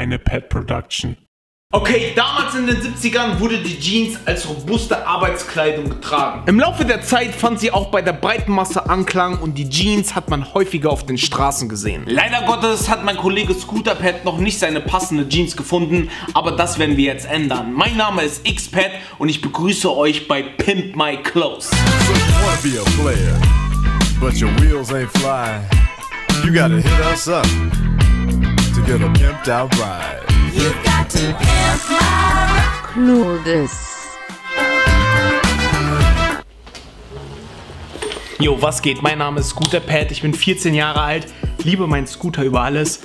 eine Pet Production. Okay, damals in den 70ern wurde die Jeans als robuste Arbeitskleidung getragen. Im Laufe der Zeit fand sie auch bei der breiten Masse Anklang und die Jeans hat man häufiger auf den Straßen gesehen. Leider Gottes hat mein Kollege Scooter Pat noch nicht seine passende Jeans gefunden, aber das werden wir jetzt ändern. Mein Name ist XPad und ich begrüße euch bei Pimp My Clothes. You got to pimp my clothes. Jo, was geht? Mein Name ist Scooter Pat, ich bin 14 Jahre alt, liebe meinen Scooter über alles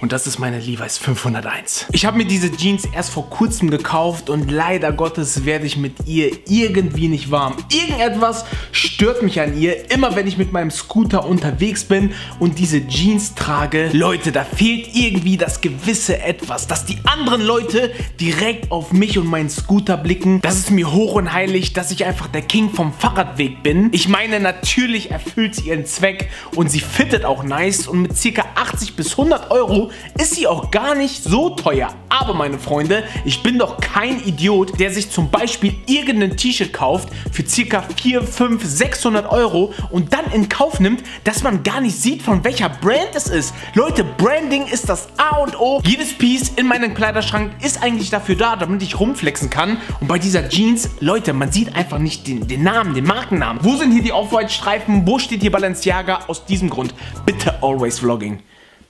und das ist meine Levi's 501. Ich habe mir diese Jeans erst vor kurzem gekauft und leider Gottes werde ich mit ihr irgendwie nicht warm. Irgendetwas stört mich an ihr, immer wenn ich mit meinem Scooter unterwegs bin und diese Jeans trage. Leute, da fehlt irgendwie das gewisse Etwas, dass die anderen Leute direkt auf mich und meinen Scooter blicken. Das ist mir hoch und heilig, dass ich einfach der King vom Fahrradweg bin. Ich meine, natürlich erfüllt sie ihren Zweck und sie fittet auch nice und mit ca. 80 bis 100 Euro ist sie auch gar nicht so teuer. Aber meine Freunde, ich bin doch kein Idiot, der sich zum Beispiel irgendein T-Shirt kauft für ca. 4, 5, 600 Euro und dann in Kauf nimmt, dass man gar nicht sieht, von welcher Brand es ist. Leute, Branding ist das A und O. Jedes Piece in meinem Kleiderschrank ist eigentlich dafür da, damit ich rumflexen kann. Und bei dieser Jeans, Leute, man sieht einfach nicht den Namen, den Markennamen. Wo sind hier die Off-White-Streifen? Wo steht hier Balenciaga? Aus diesem Grund, bitte Always Vlogging.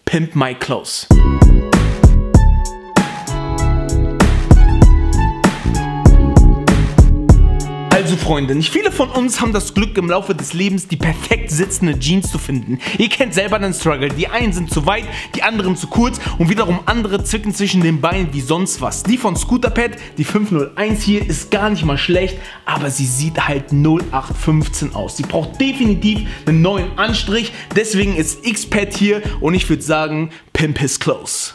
Pimp My Clothes. Also Freunde, nicht viele von uns haben das Glück im Laufe des Lebens die perfekt sitzende Jeans zu finden. Ihr kennt selber den Struggle, die einen sind zu weit, die anderen zu kurz und wiederum andere zwicken zwischen den Beinen wie sonst was. Die von Scooter Pat, die 501 hier, ist gar nicht mal schlecht, aber sie sieht halt 0815 aus. Sie braucht definitiv einen neuen Anstrich, deswegen ist XPad hier und ich würde sagen, pimp his clothes.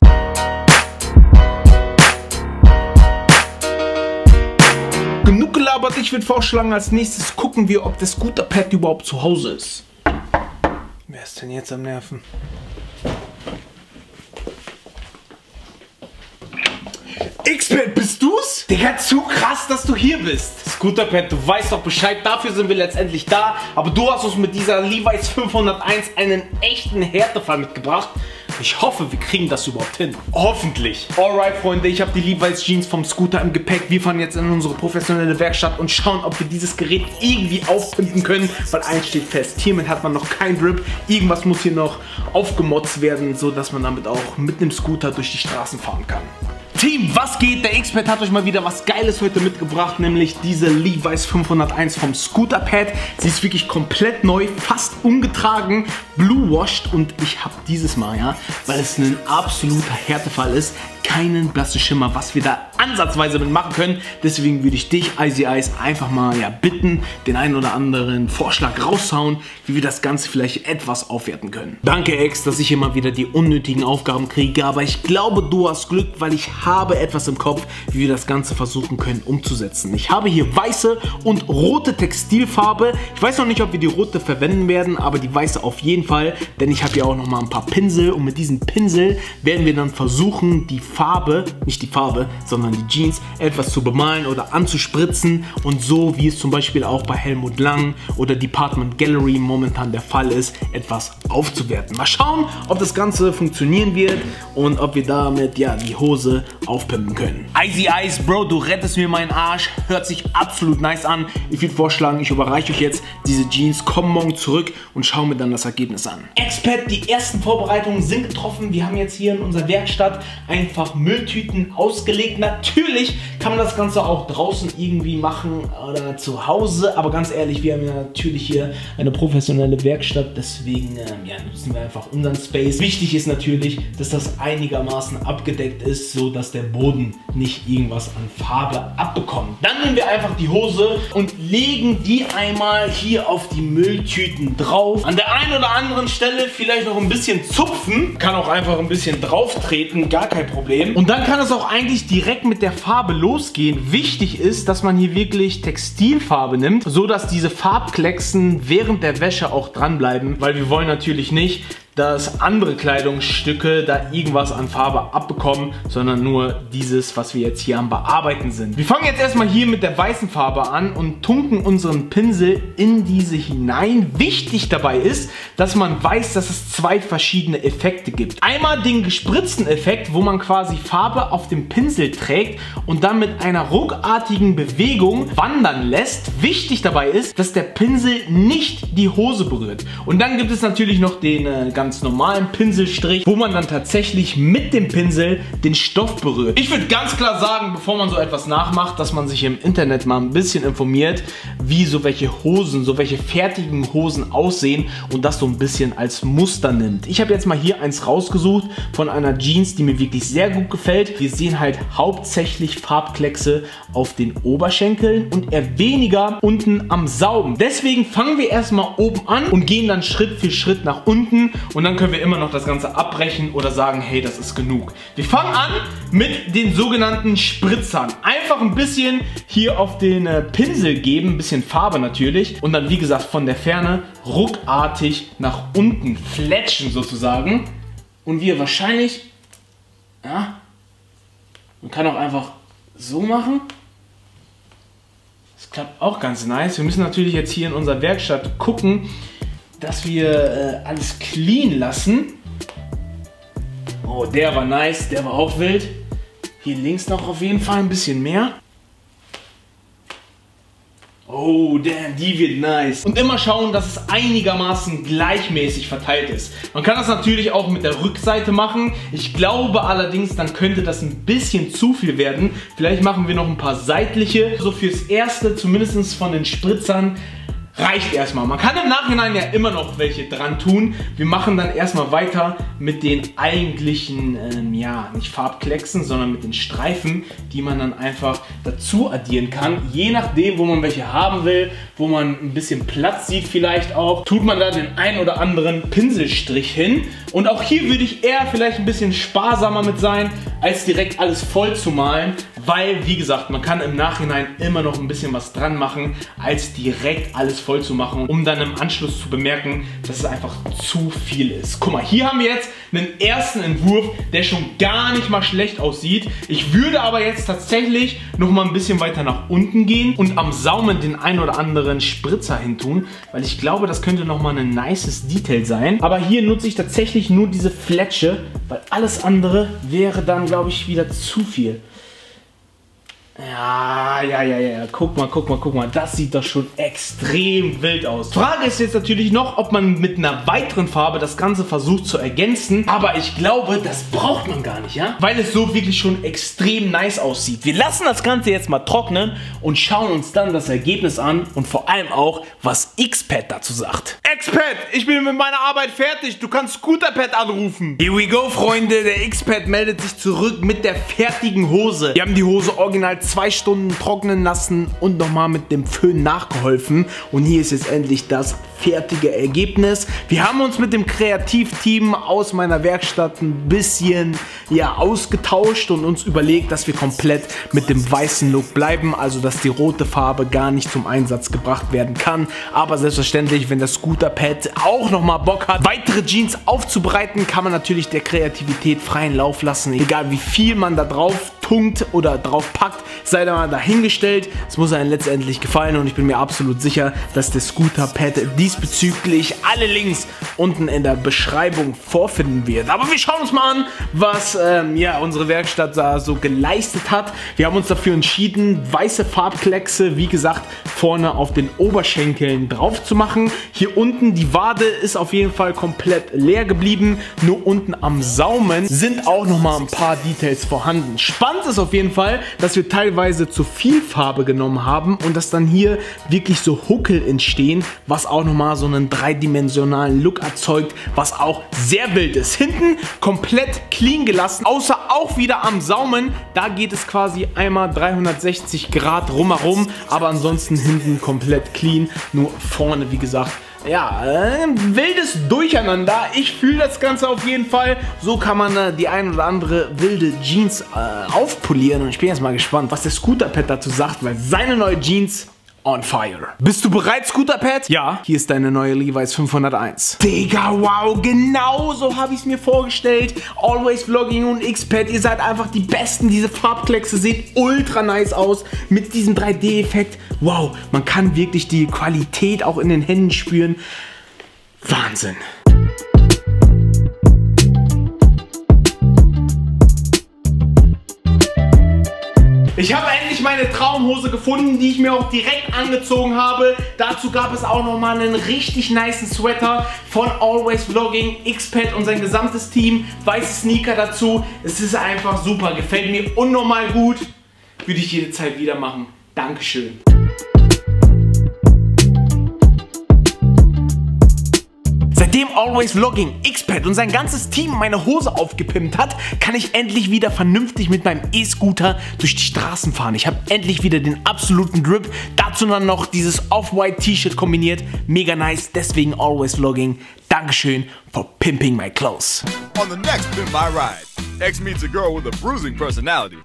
Genug gelabert, ich würde vorschlagen, als nächstes gucken wir, ob der Scooter Pat überhaupt zu Hause ist. Wer ist denn jetzt am Nerven? XPad, bist du's? Digga, zu krass, dass du hier bist. Scooter Pat, du weißt doch Bescheid, dafür sind wir letztendlich da. Aber du hast uns mit dieser Levi's 501 einen echten Härtefall mitgebracht. Ich hoffe, wir kriegen das überhaupt hin. Hoffentlich. Alright, Freunde, ich habe die Levi's Jeans vom Scooter im Gepäck. Wir fahren jetzt in unsere professionelle Werkstatt und schauen, ob wir dieses Gerät irgendwie aufpimpen können. Weil eins steht fest, hiermit hat man noch keinen Grip. Irgendwas muss hier noch aufgemotzt werden, sodass man damit auch mit einem Scooter durch die Straßen fahren kann. Team, was geht? Der XPad hat euch mal wieder was Geiles heute mitgebracht, nämlich diese Levi's 501 vom Scooter Pat. Sie ist wirklich komplett neu, fast ungetragen, blue washed und ich habe dieses Mal, ja, weil es ein absoluter Härtefall ist, keinen blassen Schimmer, was wir da ansatzweise mit machen können. Deswegen würde ich dich, Icy Ice, einfach mal ja, bitten, den einen oder anderen Vorschlag raushauen, wie wir das Ganze vielleicht etwas aufwerten können. Danke, Ex, dass ich immer wieder die unnötigen Aufgaben kriege, aber ich glaube, du hast Glück, weil ich habe etwas im Kopf, wie wir das Ganze versuchen können umzusetzen. Ich habe hier weiße und rote Textilfarbe. Ich weiß noch nicht, ob wir die rote verwenden werden, aber die weiße auf jeden Fall, denn ich habe hier auch noch mal ein paar Pinsel und mit diesen Pinsel werden wir dann versuchen, die Farbe, nicht die Farbe, sondern die Jeans etwas zu bemalen oder anzuspritzen und so, wie es zum Beispiel auch bei Helmut Lang oder Department Gallery momentan der Fall ist, etwas aufzuwerten. Mal schauen, ob das Ganze funktionieren wird und ob wir damit ja die Hose aufpimpen können. Icy Ice, Bro, du rettest mir meinen Arsch, hört sich absolut nice an. Ich würde vorschlagen, ich überreiche euch jetzt diese Jeans, komm morgen zurück und schau mir dann das Ergebnis an. XPad, die ersten Vorbereitungen sind getroffen, wir haben jetzt hier in unserer Werkstatt einfach Mülltüten ausgelegt. Natürlich kann man das Ganze auch draußen irgendwie machen oder zu Hause, aber ganz ehrlich, wir haben ja natürlich hier eine professionelle Werkstatt, deswegen ja, nutzen wir einfach unseren Space. Wichtig ist natürlich, dass das einigermaßen abgedeckt ist, so dass der Boden nicht irgendwas an Farbe abbekommt. Dann nehmen wir einfach die Hose und legen die einmal hier auf die Mülltüten drauf. An der einen oder anderen Stelle vielleicht noch ein bisschen zupfen, kann auch einfach ein bisschen drauf treten, gar kein Problem. Und dann kann es auch eigentlich direkt mit der Farbe losgehen. Wichtig ist, dass man hier wirklich Textilfarbe nimmt, so dass diese Farbklecksen während der Wäsche auch dranbleiben, weil wir wollen natürlich nicht, dass andere Kleidungsstücke da irgendwas an Farbe abbekommen, sondern nur dieses, was wir jetzt hier am Bearbeiten sind. Wir fangen jetzt erstmal hier mit der weißen Farbe an und tunken unseren Pinsel in diese hinein. Wichtig dabei ist, dass man weiß, dass es zwei verschiedene Effekte gibt. Einmal den gespritzten Effekt, wo man quasi Farbe auf dem Pinsel trägt und dann mit einer ruckartigen Bewegung wandern lässt. Wichtig dabei ist, dass der Pinsel nicht die Hose berührt. Und dann gibt es natürlich noch den ganz normalen Pinselstrich, wo man dann tatsächlich mit dem Pinsel den Stoff berührt. Ich würde ganz klar sagen, bevor man so etwas nachmacht, dass man sich im Internet mal ein bisschen informiert, wie so welche fertigen Hosen aussehen und das so ein bisschen als Muster nimmt. Ich habe jetzt mal hier eins rausgesucht von einer Jeans, die mir wirklich sehr gut gefällt. Wir sehen halt hauptsächlich Farbkleckse auf den Oberschenkeln und eher weniger unten am Saum. Deswegen fangen wir erstmal oben an und gehen dann Schritt für Schritt nach unten. Und dann können wir immer noch das Ganze abbrechen oder sagen, hey, das ist genug. Wir fangen an mit den sogenannten Spritzern. Einfach ein bisschen hier auf den Pinsel geben, ein bisschen Farbe natürlich. Und dann, wie gesagt, von der Ferne ruckartig nach unten fletschen sozusagen. Und wir wahrscheinlich, ja, man kann auch einfach so machen. Das klappt auch ganz nice. Wir müssen natürlich jetzt hier in unserer Werkstatt gucken, dass wir alles clean lassen. Oh, der war nice, der war auch wild. Hier links noch auf jeden Fall ein bisschen mehr. Oh, damn, die wird nice. Und immer schauen, dass es einigermaßen gleichmäßig verteilt ist. Man kann das natürlich auch mit der Rückseite machen. Ich glaube allerdings, dann könnte das ein bisschen zu viel werden. Vielleicht machen wir noch ein paar seitliche. So fürs Erste, zumindest von den Spritzern, reicht erstmal. Man kann im Nachhinein ja immer noch welche dran tun. Wir machen dann erstmal weiter mit den eigentlichen, ja, nicht Farbklecksen, sondern mit den Streifen, die man dann einfach dazu addieren kann. Je nachdem, wo man welche haben will, wo man ein bisschen Platz sieht vielleicht auch, tut man da den einen oder anderen Pinselstrich hin. Und auch hier würde ich eher vielleicht ein bisschen sparsamer mit sein, als direkt alles voll zu malen. Weil, wie gesagt, man kann im Nachhinein immer noch ein bisschen was dran machen, als direkt alles voll zu machen, um dann im Anschluss zu bemerken, dass es einfach zu viel ist. Guck mal, hier haben wir jetzt einen ersten Entwurf, der schon gar nicht mal schlecht aussieht. Ich würde aber jetzt tatsächlich noch mal ein bisschen weiter nach unten gehen und am Saumen den ein oder anderen Spritzer hintun, weil ich glaube, das könnte noch mal ein nices Detail sein. Aber hier nutze ich tatsächlich nur diese Fletsche, weil alles andere wäre dann, glaube ich, wieder zu viel. Ja, guck mal, das sieht doch schon extrem wild aus. Frage ist jetzt natürlich noch, ob man mit einer weiteren Farbe das Ganze versucht zu ergänzen, aber ich glaube, das braucht man gar nicht, ja? Weil es so wirklich schon extrem nice aussieht. Wir lassen das Ganze jetzt mal trocknen und schauen uns dann das Ergebnis an und vor allem auch, was XPad dazu sagt. XPad, ich bin mit meiner Arbeit fertig, du kannst Scooter Pat anrufen. Here we go, Freunde, der XPad meldet sich zurück mit der fertigen Hose. Wir haben die Hose original 2 Stunden trocknen lassen und nochmal mit dem Föhn nachgeholfen. Und hier ist jetzt endlich das fertige Ergebnis. Wir haben uns mit dem Kreativteam aus meiner Werkstatt ein bisschen, ja, ausgetauscht und uns überlegt, dass wir komplett mit dem weißen Look bleiben, also dass die rote Farbe gar nicht zum Einsatz gebracht werden kann. Aber selbstverständlich, wenn das Scooter Pat auch nochmal Bock hat, weitere Jeans aufzubereiten, kann man natürlich der Kreativität freien Lauf lassen, egal wie viel man da drauf tunkt oder drauf packt. Sei da mal dahingestellt, es muss einem letztendlich gefallen und ich bin mir absolut sicher, dass der Scooter Pat diesbezüglich alle Links unten in der Beschreibung vorfinden wird. Aber wir schauen uns mal an, was ja, unsere Werkstatt da so geleistet hat. Wir haben uns dafür entschieden, weiße Farbkleckse, wie gesagt, vorne auf den Oberschenkeln drauf zu machen. Hier unten, die Wade ist auf jeden Fall komplett leer geblieben, nur unten am Saumen sind auch nochmal ein paar Details vorhanden. Spannend ist auf jeden Fall, dass wir teilweise zu viel Farbe genommen haben und dass dann hier wirklich so Huckel entstehen, was auch nochmal so einen dreidimensionalen Look erzeugt, was auch sehr wild ist. Hinten komplett clean gelassen, außer auch wieder am Saumen, da geht es quasi einmal 360 Grad rumherum, aber ansonsten hinten komplett clean, nur vorne, wie gesagt, ja, wildes Durcheinander. Ich fühle das Ganze auf jeden Fall. So kann man die ein oder andere wilde Jeans aufpolieren. Und ich bin jetzt mal gespannt, was der Scooter Pat dazu sagt, weil seine neue Jeans on fire. Bist du bereit, Scooter Pat? Ja. Hier ist deine neue Levi's 501. Digga, wow, genau so habe ich es mir vorgestellt. Always Vlogging und XPad, ihr seid einfach die Besten. Diese Farbkleckse sehen ultra nice aus mit diesem 3D-Effekt. Wow, man kann wirklich die Qualität auch in den Händen spüren. Wahnsinn. Ich habe endlich meine Traumhose gefunden, die ich mir auch direkt angezogen habe. Dazu gab es auch nochmal einen richtig nicen Sweater von Always Vlogging, XPad und sein gesamtes Team. Weiße Sneaker dazu. Es ist einfach super. Gefällt mir unnormal gut. Würde ich jede Zeit wieder machen. Dankeschön. Seitdem Always Vlogging, XPad und sein ganzes Team meine Hose aufgepimpt hat, kann ich endlich wieder vernünftig mit meinem E-Scooter durch die Straßen fahren. Ich habe endlich wieder den absoluten Grip, dazu dann noch dieses Off-White-T-Shirt kombiniert. Mega nice, deswegen Always Vlogging. Dankeschön for pimping my clothes. On the next Pimp My Ride, X meets a girl with a bruising personality.